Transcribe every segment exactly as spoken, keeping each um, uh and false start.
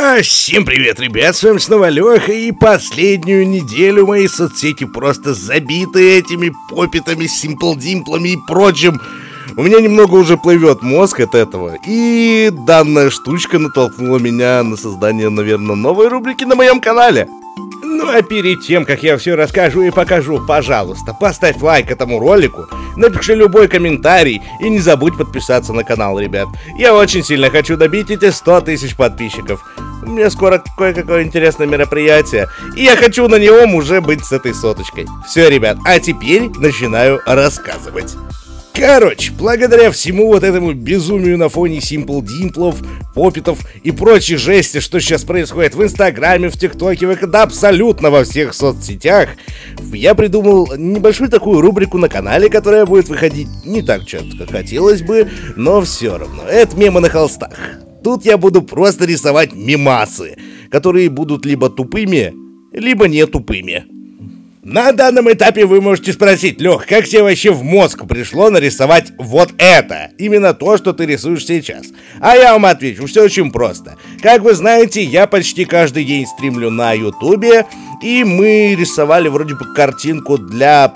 А всем привет, ребят, с вами снова Леха, и последнюю неделю мои соцсети просто забиты этими попитами, симплдимплами и прочим. У меня немного уже плывет мозг от этого, и данная штучка натолкнула меня на создание, наверное, новой рубрики на моем канале. Ну а перед тем, как я все расскажу и покажу, пожалуйста, поставь лайк этому ролику, напиши любой комментарий и не забудь подписаться на канал, ребят. Я очень сильно хочу добить эти сто тысяч подписчиков. У меня скоро кое-какое интересное мероприятие, и я хочу на нем уже быть с этой соточкой. Все, ребят, а теперь начинаю рассказывать. Короче, благодаря всему вот этому безумию на фоне симплдимплов, попитов и прочей жести, что сейчас происходит в Инстаграме, в ТикТоке, да абсолютно во всех соцсетях, я придумал небольшую такую рубрику на канале, которая будет выходить не так часто, как хотелось бы, но все равно. Это мемы на холстах. Тут я буду просто рисовать мемасы, которые будут либо тупыми, либо не тупыми. На данном этапе вы можете спросить: Лех, как тебе вообще в мозг пришло нарисовать вот это? Именно то, что ты рисуешь сейчас. А я вам отвечу, все очень просто. Как вы знаете, я почти каждый день стримлю на ютубе, и мы рисовали вроде бы картинку для,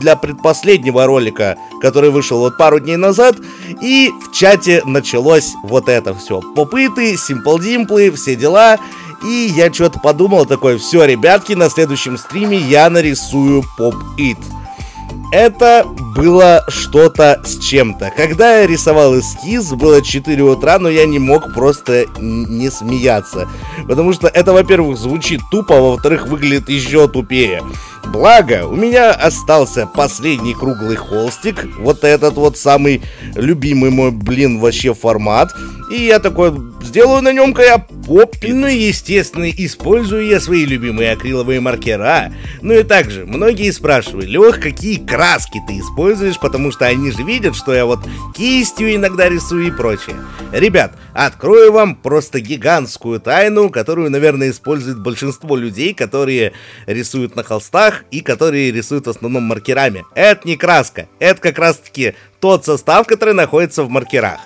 для предпоследнего ролика, который вышел вот пару дней назад, и в чате началось вот это все. Попыты, симплдимплы, все дела. И я что-то подумал такой: все, ребятки, на следующем стриме я нарисую поп ит. Это было что-то с чем-то. Когда я рисовал эскиз, было четыре утра, но я не мог просто не смеяться. Потому что это, во-первых, звучит тупо, а во-вторых, выглядит еще тупее. Благо, у меня остался последний круглый холстик. Вот этот вот самый любимый мой, блин, вообще формат. И я такой сделаю на нем-ка я поп-ит. Ну и, естественно, использую я свои любимые акриловые маркера. Ну и также, многие спрашивают: Лех, какие краски ты используешь, потому что они же видят, что я вот кистью иногда рисую и прочее. Ребят, открою вам просто гигантскую тайну, которую, наверное, использует большинство людей, которые рисуют на холстах и которые рисуют в основном маркерами. Это не краска, это как раз-таки тот состав, который находится в маркерах.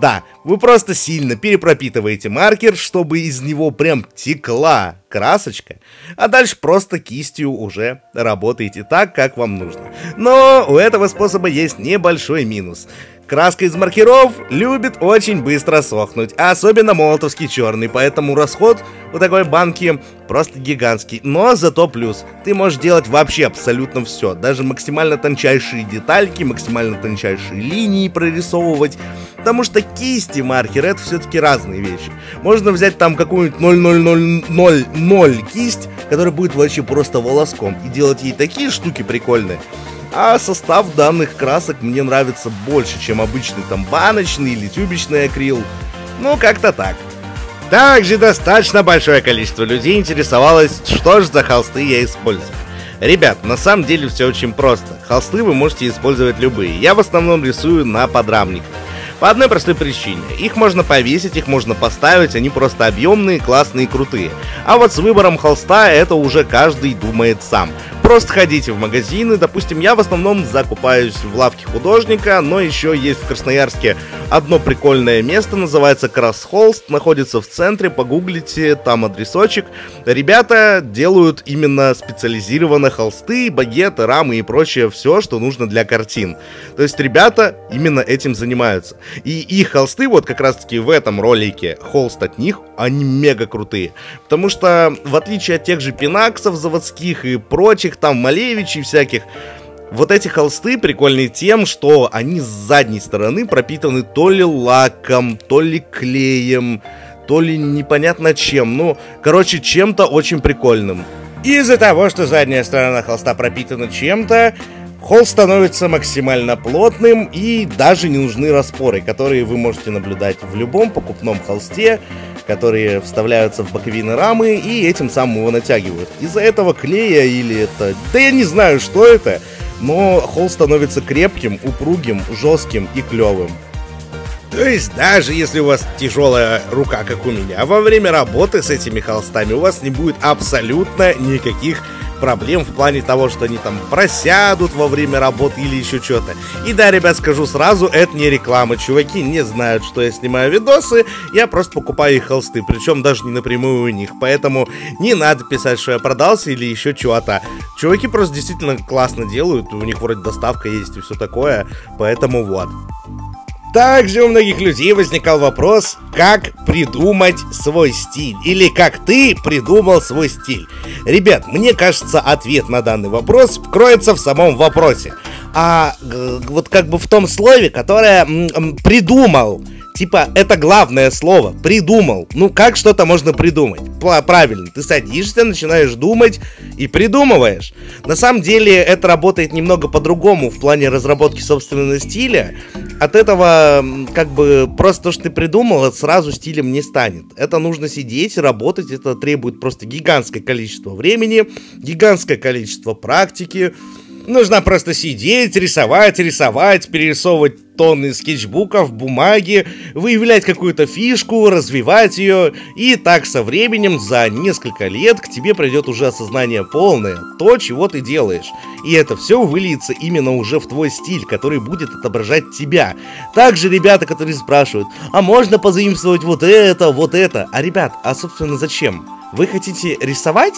Да, вы просто сильно перепропитываете маркер, чтобы из него прям текла красочка, а дальше просто кистью уже работаете так, как вам нужно. Но у этого способа есть небольшой минус. Краска из маркеров любит очень быстро сохнуть, а особенно молотовский черный, поэтому расход у такой банки просто гигантский. Но зато плюс: ты можешь делать вообще абсолютно все, даже максимально тончайшие детальки, максимально тончайшие линии прорисовывать, потому что кисти маркер — это все-таки разные вещи. Можно взять там какую-нибудь ноль ноль ноль ноль ноль кисть, которая будет вообще просто волоском, и делать ей такие штуки прикольные. А состав данных красок мне нравится больше, чем обычный там баночный или тюбичный акрил. Ну, как-то так. Также достаточно большое количество людей интересовалось, что же за холсты я использую. Ребят, на самом деле все очень просто. Холсты вы можете использовать любые. Я в основном рисую на подрамниках. По одной простой причине: их можно повесить, их можно поставить, они просто объемные, классные и крутые. А вот с выбором холста это уже каждый думает сам. Просто ходите в магазины. Допустим, я в основном закупаюсь в лавке художника, но еще есть в Красноярске одно прикольное место, называется Красхолст, находится в центре, погуглите, там адресочек. Ребята делают именно специализированно холсты, багеты, рамы и прочее, все, что нужно для картин. То есть ребята именно этим занимаются. И их холсты, вот как раз таки в этом ролике холст от них, они мега крутые. Потому что в отличие от тех же пинаксов заводских и прочих, там Малевич и всяких, вот эти холсты прикольны тем, что они с задней стороны пропитаны то ли лаком, то ли клеем, то ли непонятно чем. Ну, короче, чем-то очень прикольным. Из-за того, что задняя сторона холста пропитана чем-то, холст становится максимально плотным, и даже не нужны распоры, которые вы можете наблюдать в любом покупном холсте, которые вставляются в боковины рамы и этим самым его натягивают. Из-за этого клея или это... да я не знаю, что это, но холст становится крепким, упругим, жестким и клевым. То есть даже если у вас тяжелая рука, как у меня, во время работы с этими холстами у вас не будет абсолютно никаких проблем в плане того, что они там просядут во время работы или еще что-то. И да, ребят, скажу сразу, это не реклама. Чуваки не знают, что я снимаю видосы, я просто покупаю их холсты, причем даже не напрямую у них. Поэтому не надо писать, что я продался или еще чего-то. Чуваки просто действительно классно делают, у них вроде доставка есть и все такое, поэтому вот. Также у многих людей возникал вопрос, как придумать свой стиль, или как ты придумал свой стиль. Ребят, мне кажется, ответ на данный вопрос кроется в самом вопросе, а вот как бы в том слове, которое «придумал». Типа, это главное слово, придумал. Ну, как что-то можно придумать? Правильно, ты садишься, начинаешь думать и придумываешь. На самом деле, это работает немного по-другому в плане разработки собственного стиля. От этого, как бы, просто то, что ты придумал, это сразу стилем не станет. Это нужно сидеть, работать, это требует просто гигантское количество времени, гигантское количество практики. Нужно просто сидеть, рисовать, рисовать, перерисовывать тонны скетчбуков, бумаги, выявлять какую-то фишку, развивать ее. И так со временем, за несколько лет, к тебе придет уже осознание полное, то, чего ты делаешь. И это все выльется именно уже в твой стиль, который будет отображать тебя. Также ребята, которые спрашивают, а можно позаимствовать вот это, вот это? А ребят, а собственно зачем? Вы хотите рисовать?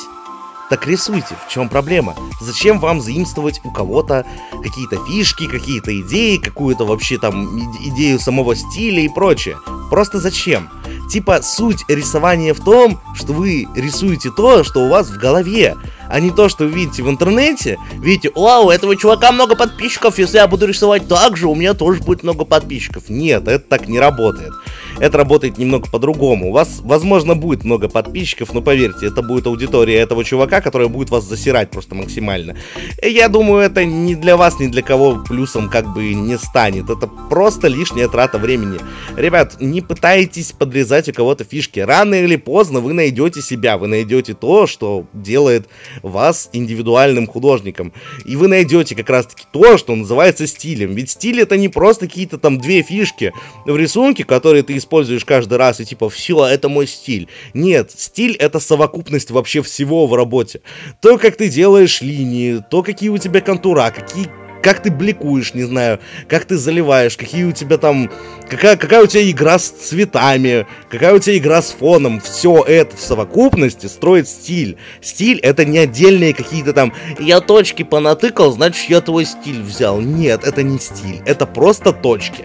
Так рисуйте, в чем проблема? Зачем вам заимствовать у кого-то какие-то фишки, какие-то идеи, какую-то вообще там идею самого стиля и прочее? Просто зачем? Типа суть рисования в том, что вы рисуете то, что у вас в голове, а не то, что вы видите в интернете. Видите, вау, у этого чувака много подписчиков, если я буду рисовать так же, у меня тоже будет много подписчиков. Нет, это так не работает. Это работает немного по-другому. У вас, возможно, будет много подписчиков, но поверьте, это будет аудитория этого чувака, которая будет вас засирать просто максимально. И я думаю, это ни для вас, ни для кого плюсом как бы не станет. Это просто лишняя трата времени. Ребят, не пытайтесь подрезать у кого-то фишки. Рано или поздно вы найдете себя, вы найдете то, что делает вас индивидуальным художником. И вы найдете как раз-таки то, что называется стилем. Ведь стиль — это не просто какие-то там две фишки в рисунке, которые ты используешь используешь каждый раз и типа все, это мой стиль. Нет, стиль — это совокупность вообще всего в работе. То, как ты делаешь линии, то, какие у тебя контура, какие, как ты бликуешь, не знаю, как ты заливаешь, какие у тебя там, какая, какая у тебя игра с цветами, какая у тебя игра с фоном. Все это в совокупности строит стиль. Стиль — это не отдельные какие-то там «я точки понатыкал, значит, я твой стиль взял». Нет, это не стиль, это просто точки.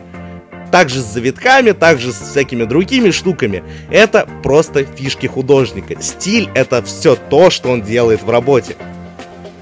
Также с завитками, также с всякими другими штуками. Это просто фишки художника. Стиль — это все то, что он делает в работе.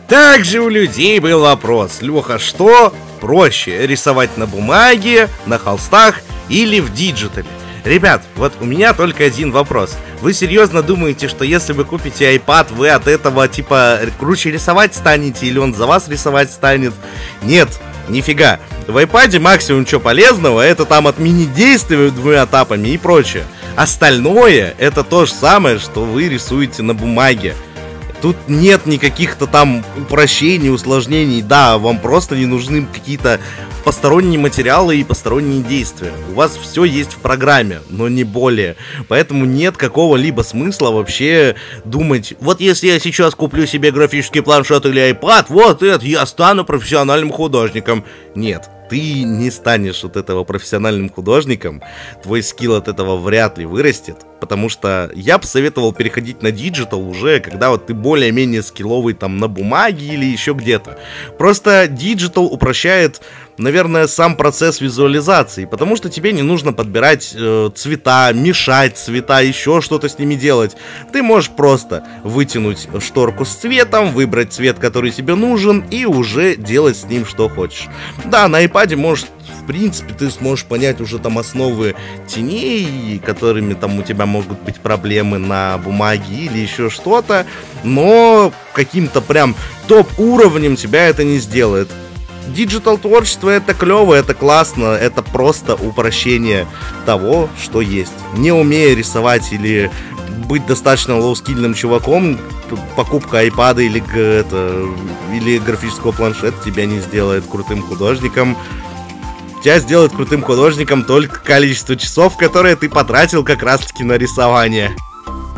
Также у людей был вопрос: Леха, что проще, рисовать на бумаге, на холстах или в диджитале? Ребят, вот у меня только один вопрос. Вы серьезно думаете, что если вы купите iPad, вы от этого типа круче рисовать станете или он за вас рисовать станет? Нет, нифига. В iPad максимум что полезного, это там отменить действия двумя тапами и прочее. Остальное это то же самое, что вы рисуете на бумаге. Тут нет никаких-то там упрощений, усложнений. Да, вам просто не нужны какие-то посторонние материалы и посторонние действия. У вас все есть в программе, но не более. Поэтому нет какого-либо смысла вообще думать, вот если я сейчас куплю себе графический планшет или iPad, вот это, я стану профессиональным художником. Нет. Ты не станешь от этого профессиональным художником, твой скилл от этого вряд ли вырастет, потому что я бы советовал переходить на диджитал уже, когда вот ты более-менее скилловый там на бумаге или еще где-то. Просто диджитал упрощает, наверное, сам процесс визуализации, потому что тебе не нужно подбирать э, цвета, мешать цвета, еще что-то с ними делать. Ты можешь просто вытянуть шторку с цветом, выбрать цвет, который тебе нужен, и уже делать с ним что хочешь. Да, на iPad может, в принципе, ты сможешь понять уже там основы теней, которыми там у тебя могут быть проблемы на бумаге или еще что-то, но каким-то прям топ-уровнем тебя это не сделает. Диджитал-творчество — это клево, это классно, это просто упрощение того, что есть. Не умея рисовать или быть достаточно лоу-скильным чуваком, покупка iPad или, это, или графического планшета тебя не сделает крутым художником. Тебя сделает крутым художником только количество часов, которые ты потратил как раз-таки на рисование.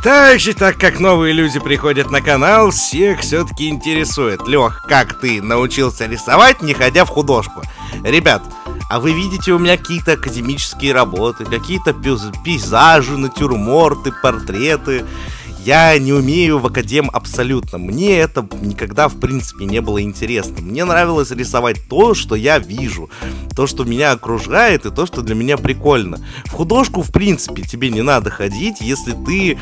Также, так как новые люди приходят на канал, всех все-таки интересует: Лех, как ты научился рисовать, не ходя в художку? Ребят, а вы видите у меня какие-то академические работы, какие-то пейзажи, натюрморты, портреты. Я не умею в академ абсолютно. Мне это никогда, в принципе, не было интересно. Мне нравилось рисовать то, что я вижу, то, что меня окружает, и то, что для меня прикольно. В художку, в принципе, тебе не надо ходить, если ты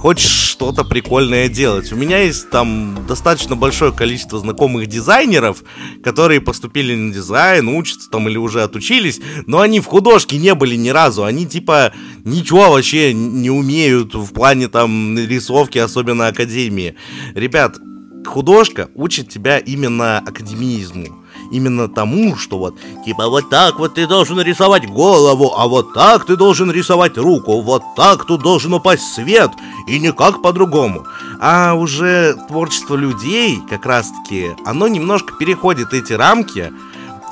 хочешь что-то прикольное делать. У меня есть там достаточно большое количество знакомых дизайнеров, которые поступили на дизайн, учатся там или уже отучились, но они в художке не были ни разу. Они типа ничего вообще не умеют в плане там рисования, особенно академии. Ребят, художка учит тебя именно академизму, именно тому, что вот типа вот так вот ты должен рисовать голову, а вот так ты должен рисовать руку, вот так тут должен упасть свет, и никак по-другому. А уже творчество людей, как раз-таки, оно немножко переходит эти рамки,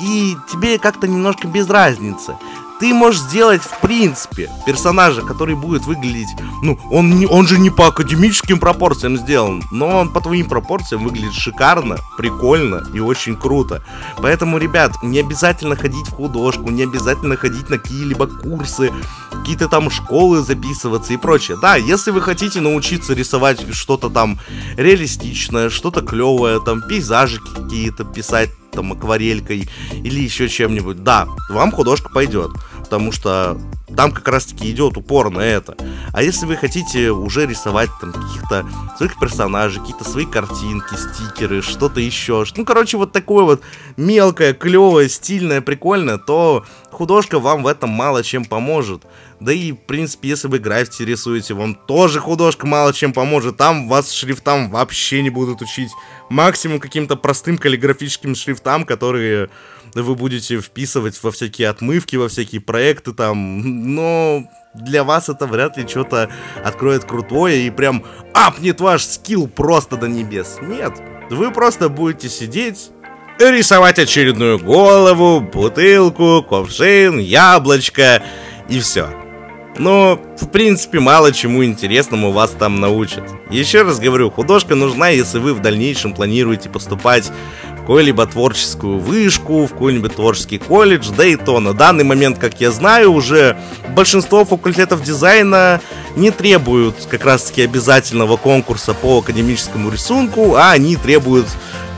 и тебе как-то немножко без разницы. Ты можешь сделать, в принципе, персонажа, который будет выглядеть... Ну, он, он же не по академическим пропорциям сделан, но он по твоим пропорциям выглядит шикарно, прикольно и очень круто. Поэтому, ребят, не обязательно ходить в художку, не обязательно ходить на какие-либо курсы, какие-то там школы записываться и прочее. Да, если вы хотите научиться рисовать что-то там реалистичное, что-то клевое, там пейзажи какие-то писать, там, акварелькой или еще чем-нибудь, да, вам художка пойдет, потому что там как раз-таки идет упор на это. А если вы хотите уже рисовать там каких-то своих персонажей, какие-то свои картинки, стикеры, что-то еще, ну, короче, вот такое вот мелкое, клевое, стильное, прикольное, то художка вам в этом мало чем поможет. Да и, в принципе, если вы граффити рисуете, вам тоже художка мало чем поможет. Там вас шрифтам вообще не будут учить. Максимум каким-то простым каллиграфическим шрифтам, которые вы будете вписывать во всякие отмывки, во всякие проекты там. Но для вас это вряд ли что-то откроет крутое и прям апнет ваш скилл просто до небес. Нет, вы просто будете сидеть... рисовать очередную голову, бутылку, кувшин, яблочко и все. Но, в принципе, мало чему интересному вас там научат. Еще раз говорю, художка нужна, если вы в дальнейшем планируете поступать в какую-либо творческую вышку, в какой-нибудь творческий колледж, да и то на данный момент, как я знаю, уже большинство факультетов дизайна не требуют как раз-таки обязательного конкурса по академическому рисунку, а они требуют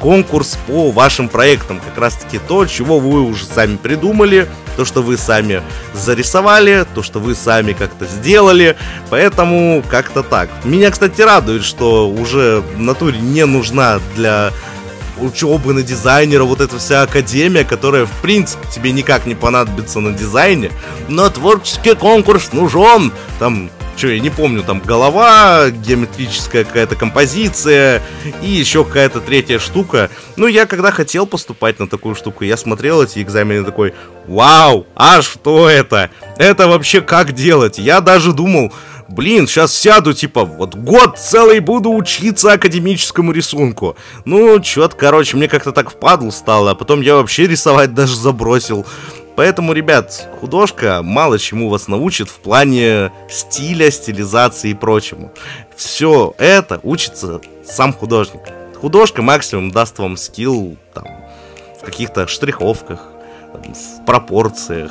конкурс по вашим проектам, как раз таки то, чего вы уже сами придумали, то, что вы сами зарисовали, то, что вы сами как-то сделали, поэтому как-то так. Меня, кстати, радует, что уже в натуре не нужна для учебы на дизайнера вот эта вся академия, которая, в принципе, тебе никак не понадобится на дизайне, но творческий конкурс нужен, там... я не помню, там голова, геометрическая какая-то композиция и еще какая-то третья штука. Ну, я когда хотел поступать на такую штуку, я смотрел эти экзамены такой: вау, а что это? Это вообще как делать? Я даже думал, блин, сейчас сяду, типа, вот год целый буду учиться академическому рисунку. Ну, чё-то, короче, мне как-то так впадло стало, а потом я вообще рисовать даже забросил. Поэтому, ребят, художка мало чему вас научит в плане стиля, стилизации и прочему. Все это учится сам художник. Художка максимум даст вам скилл там, в каких-то штриховках, там, в пропорциях,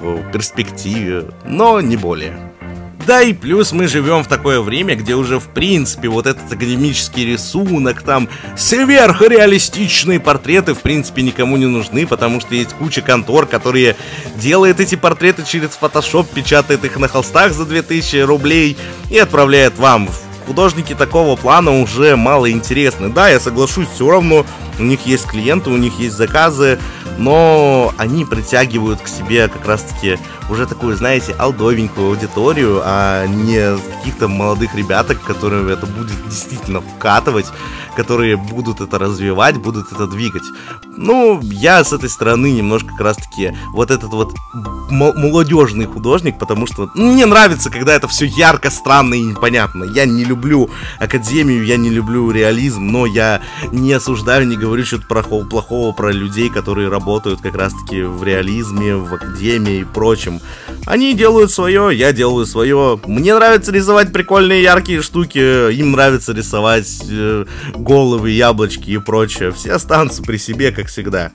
в перспективе, но не более. Да и плюс мы живем в такое время, где уже в принципе вот этот академический рисунок, там сверхреалистичные портреты в принципе никому не нужны, потому что есть куча контор, которые делают эти портреты через Photoshop, печатают их на холстах за две тысячи рублей и отправляют вам. Художники такого плана уже мало интересны. Да, я соглашусь, все равно у них есть клиенты, у них есть заказы, но они притягивают к себе как раз-таки уже такую, знаете, алдовенькую аудиторию, а не каких-то молодых ребяток, которым это будет действительно вкатывать, которые будут это развивать, будут это двигать. Ну, я с этой стороны немножко как раз-таки вот этот вот молодежный художник, потому что мне нравится, когда это все ярко, странно и непонятно. Я не люблю академию, я не люблю реализм, но я не осуждаю, не говорю что-то плохого про людей, которые работают работают как раз-таки в реализме, в академии и прочем. Они делают свое, я делаю свое. Мне нравится рисовать прикольные яркие штуки, им нравится рисовать э, головы, яблочки и прочее. Все останутся при себе, как всегда.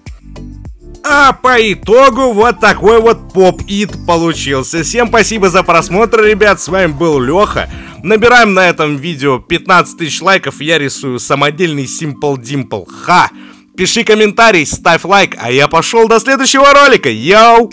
А по итогу вот такой вот поп-ит получился. Всем спасибо за просмотр, ребят. С вами был Леха. Набираем на этом видео пятнадцать тысяч лайков. Я рисую самодельный симплдимпл. Ха! Пиши комментарий, ставь лайк. А я пошел до следующего ролика. Йоу!